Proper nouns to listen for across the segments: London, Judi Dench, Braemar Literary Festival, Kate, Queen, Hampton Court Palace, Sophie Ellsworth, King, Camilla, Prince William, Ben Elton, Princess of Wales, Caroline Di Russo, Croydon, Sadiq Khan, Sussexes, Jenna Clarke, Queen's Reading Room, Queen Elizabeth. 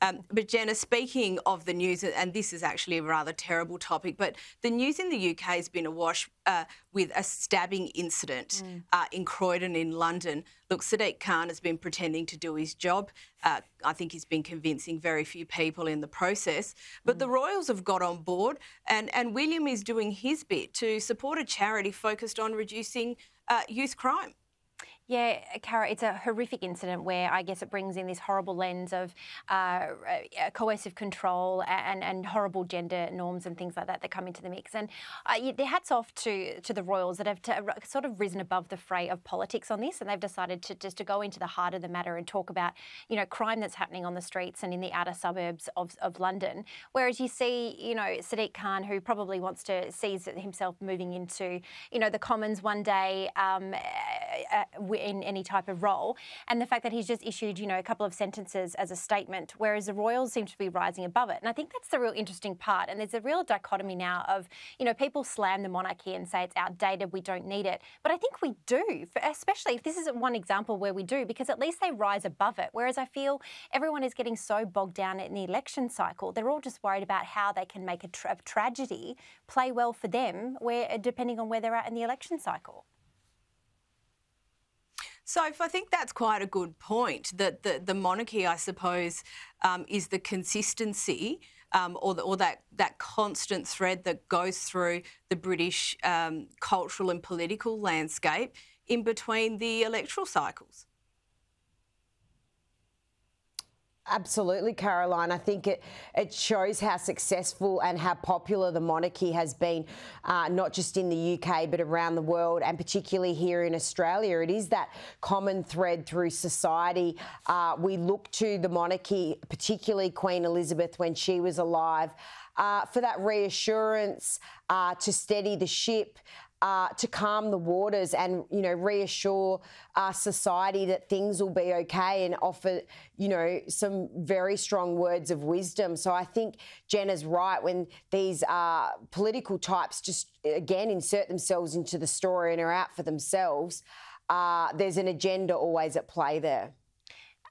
But Jenna, speaking of the news, and this is actually a rather terrible topic, but the news in the UK has been awash with a stabbing incident in Croydon in London. Look, Sadiq Khan has been pretending to do his job. I think he's been convincing very few people in the process. But the royals have got on board, and William is doing his bit to support a charity focused on reducing youth crime. Yeah, Cara, it's a horrific incident where I guess it brings in this horrible lens of coercive control and horrible gender norms and things like that that come into the mix. And their hats off to the royals that have sort of risen above the fray of politics on this, and they've decided to just to go into the heart of the matter and talk about, you know, crime that's happening on the streets and in the outer suburbs of London. Whereas you see, you know, Sadiq Khan, who probably wants to see himself moving into, you know, the Commons one day. In any type of role, and the fact that he's just issued, you know, a couple of sentences as a statement, whereas the royals seem to be rising above it. And I think that's the real interesting part. And there's a real dichotomy now of, you know, people slam the monarchy and say it's outdated, we don't need it. But I think we do, especially if this is one example where we do, because at least they rise above it. Whereas I feel everyone is getting so bogged down in the election cycle, they're all just worried about how they can make a tragedy play well for them, where depending on where they're at in the election cycle. So I think that's quite a good point, that the monarchy, I suppose, is the consistency or that constant thread that goes through the British cultural and political landscape in between the electoral cycles. Absolutely, Caroline. I think it shows how successful and how popular the monarchy has been, not just in the UK but around the world, and particularly here in Australia. It is that common thread through society. We look to the monarchy, particularly Queen Elizabeth when she was alive, for that reassurance, to steady the ship, to calm the waters and, you know, reassure society that things will be okay, and offer, you know, some very strong words of wisdom. So I think Jenna's right when these political types just, again, insert themselves into the story and are out for themselves. There's an agenda always at play there.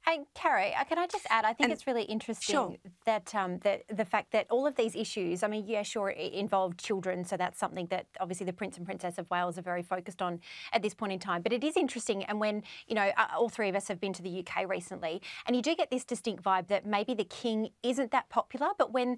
And Carrie, can I just add, I think it's really interesting that, that the fact that all of these issues, I mean, yeah, sure, it involved children, so that's something that obviously the Prince and Princess of Wales are very focused on at this point in time. But it is interesting, and when, you know, all three of us have been to the UK recently, and you do get this distinct vibe that maybe the King isn't that popular, but when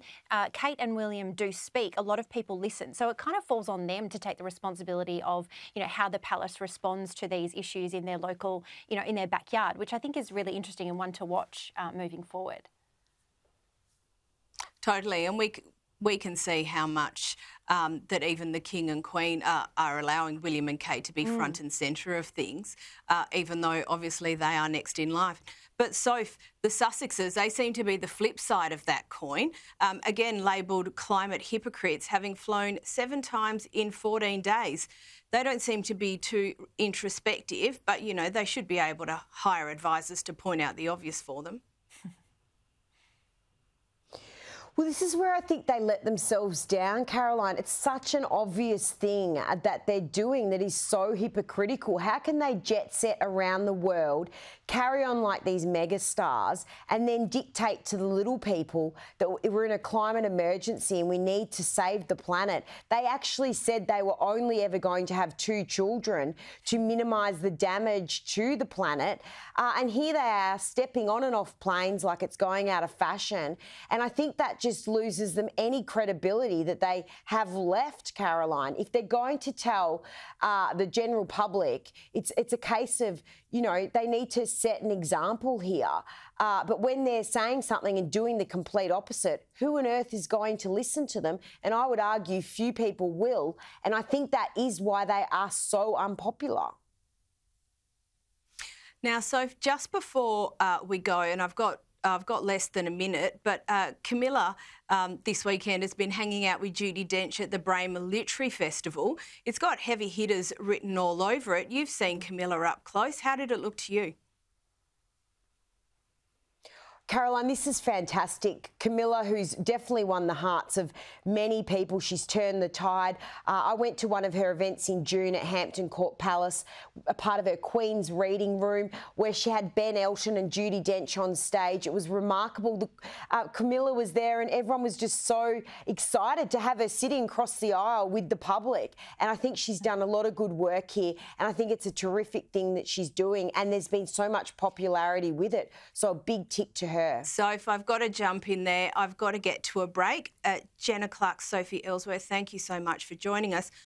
Kate and William do speak, a lot of people listen. So it kind of falls on them to take the responsibility of, you know, how the palace responds to these issues in their local, you know, in their backyard, which I think is really interesting and one to watch moving forward. Totally, and we can see how much that even the King and Queen are allowing William and Kate to be front and centre of things, even though obviously they are next in line. But Soph, the Sussexes, they seem to be the flip side of that coin, again labelled climate hypocrites, having flown 7 times in 14 days. They don't seem to be too introspective, but, you know, they should be able to hire advisors to point out the obvious for them. Well, this is where I think they let themselves down, Caroline. It's such an obvious thing that they're doing that is so hypocritical. How can they jet set around the world, carry on like these megastars, and then dictate to the little people that we're in a climate emergency and we need to save the planet? They actually said they were only ever going to have 2 children to minimise the damage to the planet. And here they are stepping on and off planes like it's going out of fashion. And I think that just loses them any credibility that they have left, Caroline. If they're going to tell the general public, it's a case of, you know, they need to set an example here. But when they're saying something and doing the complete opposite, who on earth is going to listen to them? And I would argue few people will. And I think that is why they are so unpopular. Now, so just before we go, and I've got less than a minute, but Camilla this weekend has been hanging out with Judi Dench at the Braemar Literary Festival. It's got heavy hitters written all over it. You've seen Camilla up close. How did it look to you? Caroline, this is fantastic. Camilla, who's definitely won the hearts of many people, she's turned the tide. I went to one of her events in June at Hampton Court Palace, a part of her Queen's Reading Room, where she had Ben Elton and Judi Dench on stage. It was remarkable. Camilla was there and everyone was just so excited to have her sitting across the aisle with the public. And I think she's done a lot of good work here. And I think it's a terrific thing that she's doing. And there's been so much popularity with it. So a big tick to her. So if I've got to jump in there, I've got to get to a break. Jenna Clarke, Sophie Ellsworth, thank you so much for joining us.